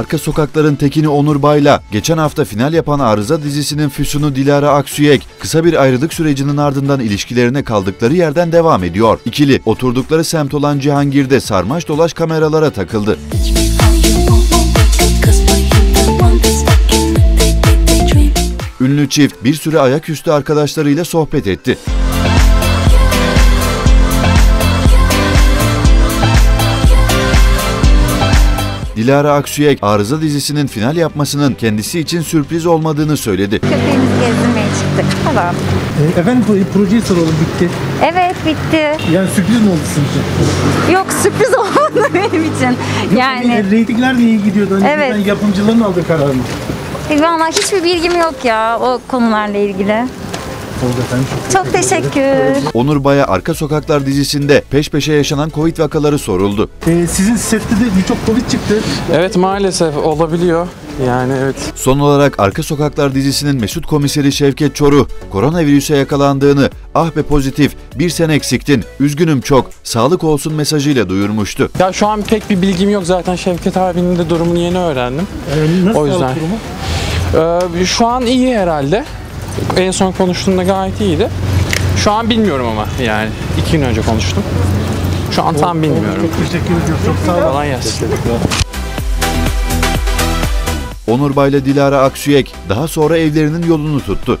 Arka Sokaklar'ın tekini Onur Bayla, geçen hafta final yapan Arıza dizisinin Füsun'u Dilara Aksüyek, kısa bir ayrılık sürecinin ardından ilişkilerine kaldıkları yerden devam ediyor. İkili, oturdukları semt olan Cihangir'de sarmaş dolaş kameralara takıldı. Ünlü çift bir süre ayaküstü arkadaşlarıyla sohbet etti. Dilara Aksüyek, Arıza dizisinin final yapmasının kendisi için sürpriz olmadığını söyledi. Köpeğimizi gezdirmeye çıktık. Tamam. Efendim projeyi soralım, bitti. Evet, bitti. Yani sürpriz mi oldu sizce? Yok, sürpriz olmadı benim için. Yani reytingler de iyi gidiyordu. Hani evet. Yapımcıların aldığı kararını. Vallahi hiçbir bilgim yok ya o konularla ilgili. Efendim, çok teşekkür. Onur Bay'a Arka Sokaklar dizisinde peş peşe yaşanan Covid vakaları soruldu. Sizin sette de birçok Covid çıktı. Evet, maalesef olabiliyor. Yani evet. Son olarak Arka Sokaklar dizisinin Mesut Komiseri Şevket Çoruh, koronavirüse yakalandığını, "Ah be pozitif, bir sen eksiktin, üzgünüm çok, sağlık olsun" mesajıyla duyurmuştu. Ya şu an pek bir bilgim yok, zaten Şevket abinin de durumunu yeni öğrendim. Nasıl o yüzden. Şu an iyi herhalde. En son konuştuğumda gayet iyiydi. Şu an bilmiyorum ama yani 2 gün önce konuştum. Şu an tam bilmiyorum. Çok teşekkür ediyorum. Çok sağ olun. Falan yazsın. Onur Bayla Dilara Aksüyek daha sonra evlerinin yolunu tuttu.